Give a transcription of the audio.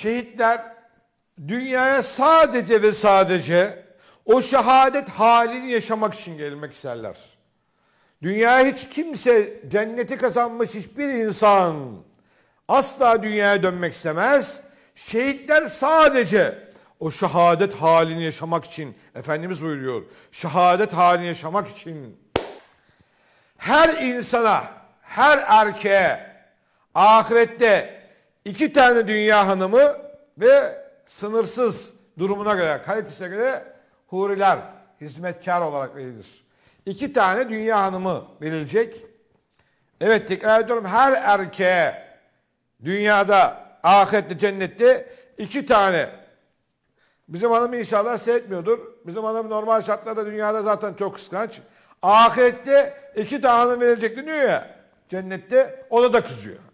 şehitler dünyaya sadece ve sadece o şehadet halini yaşamak için gelmek isterler. Dünyaya hiç kimse, cenneti kazanmış hiçbir insan asla dünyaya dönmek istemez. Şehitler sadece o şehadet halini yaşamak için, Efendimiz buyuruyor, şehadet halini yaşamak için her insana, her erkeğe ahirette 2 tane dünya hanımı ve sınırsız durumuna göre, kalitesine göre huriler hizmetkar olarak verilir. 2 tane dünya hanımı verilecek. Evet, tekrar ediyorum, her erkeğe dünyada, ahirette, cennette 2 tane. Bizim hanım inşallah seyretmiyordur. Bizim hanım normal şartlarda dünyada zaten çok kıskanç. Ahirette 2 tane verilecek diyor ya, cennette, ona da kızıyor.